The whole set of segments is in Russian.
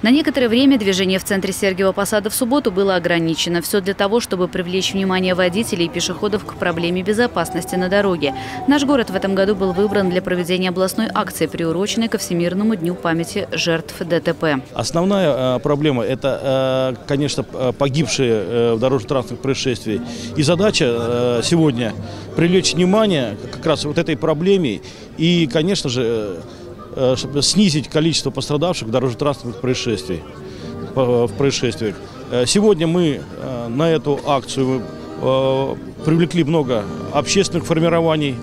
На некоторое время движение в центре Сергиева Посада в субботу было ограничено. Все для того, чтобы привлечь внимание водителей и пешеходов к проблеме безопасности на дороге. Наш город в этом году был выбран для проведения областной акции, приуроченной ко Всемирному дню памяти жертв ДТП. Основная проблема – это, конечно, погибшие в дорожно-транспортных происшествиях. И задача сегодня – привлечь внимание как раз вот этой проблеме и, конечно же, чтобы снизить количество пострадавших в дорожно-транспортных происшествиях. Сегодня мы на эту акцию привлекли много общественных формирований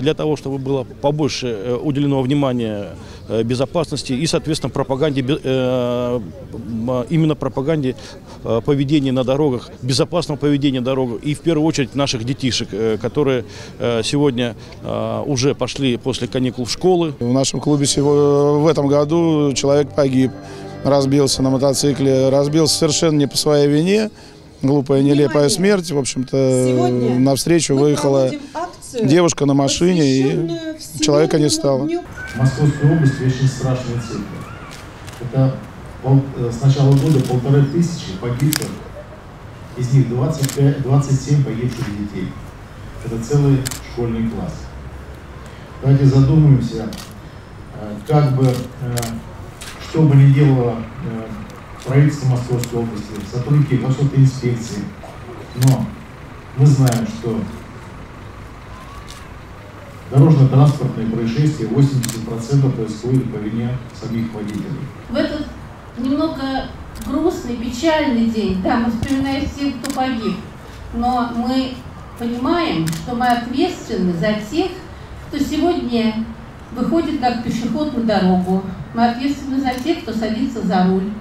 для того, чтобы было побольше уделено внимания безопасности и, соответственно, пропаганде, именно пропаганде поведения на дорогах, безопасного поведения на дорогах и, в первую очередь, наших детишек, которые сегодня уже пошли после каникул в школы. В нашем клубе в этом году человек погиб, разбился на мотоцикле, разбился совершенно не по своей вине. Глупая, нелепая смерть, в общем-то, навстречу выехала девушка на машине, и человека не стало. В Московской области очень страшные цифры. Это с начала года 1500 погибших, из них 27 погибших детей. Это целый школьный класс. Давайте задумаемся, что бы ни делало правительство Московской области, сотрудники Московской инспекции. Но мы знаем, что дорожно-транспортные происшествия 80% происходит по вине самих водителей. В этот немного грустный, печальный день, да, мы вспоминаем всех, кто погиб, но мы понимаем, что мы ответственны за тех, кто сегодня выходит как пешеход на дорогу. Мы ответственны за тех, кто садится за руль.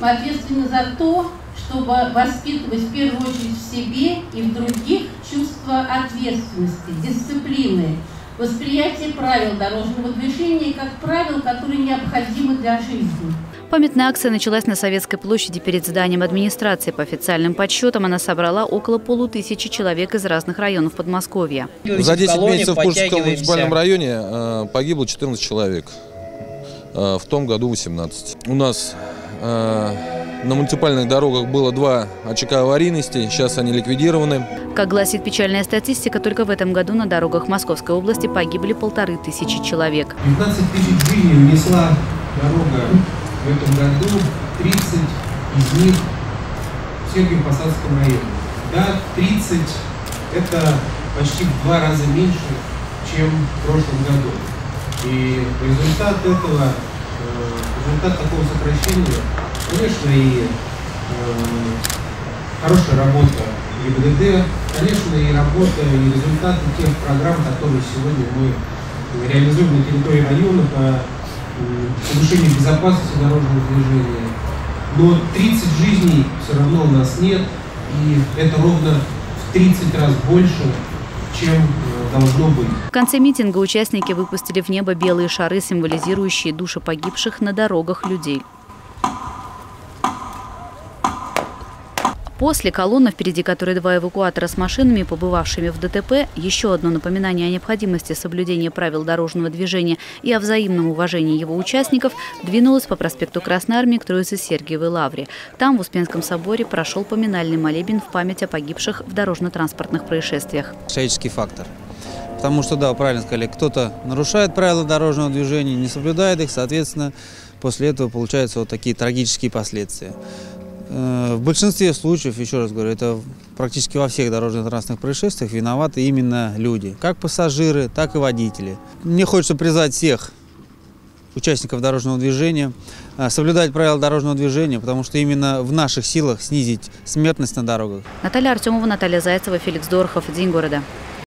Мы ответственны за то, чтобы воспитывать в первую очередь в себе и в других чувство ответственности, дисциплины, восприятие правил дорожного движения как правил, которые необходимы для жизни. Памятная акция началась на Советской площади перед зданием администрации. По официальным подсчетам она собрала около 500 человек из разных районов Подмосковья. За 10 месяцев в Курском муниципальном районе погибло 14 человек. В том году 18. У нас на муниципальных дорогах было 2 очага аварийности, сейчас они ликвидированы. Как гласит печальная статистика, только в этом году на дорогах Московской области погибли 1500 человек. 15 000 жизней унесла дорога в этом году, 30 из них в Сергиево-Посадском районе. Да, 30 – это почти в 2 раза меньше, чем в прошлом году. И результат такого сокращения, конечно, и хорошая работа ГИБДД, конечно, и работа, и результаты тех программ, которые сегодня мы реализуем на территории района по повышению безопасности дорожного движения. Но 30 жизней все равно у нас нет, и это ровно в 30 раз больше, чем должно быть. В конце митинга участники выпустили в небо белые шары, символизирующие души погибших на дорогах людей. После колонны, впереди которой 2 эвакуатора с машинами, побывавшими в ДТП, еще одно напоминание о необходимости соблюдения правил дорожного движения и о взаимном уважении его участников, двинулась по проспекту Красной Армии к Троице-Сергиевой лавре. Там, в Успенском соборе, прошел поминальный молебен в память о погибших в дорожно-транспортных происшествиях. Человеческий фактор. Потому что, да, правильно сказали, кто-то нарушает правила дорожного движения, не соблюдает их, соответственно, после этого получаются вот такие трагические последствия. В большинстве случаев, еще раз говорю, это практически во всех дорожно-транспортных происшествиях виноваты именно люди, как пассажиры, так и водители. Мне хочется призвать всех участников дорожного движения соблюдать правила дорожного движения, потому что именно в наших силах снизить смертность на дорогах. Наталья Артемова, Наталья Зайцева, Феликс Дорохов. День города.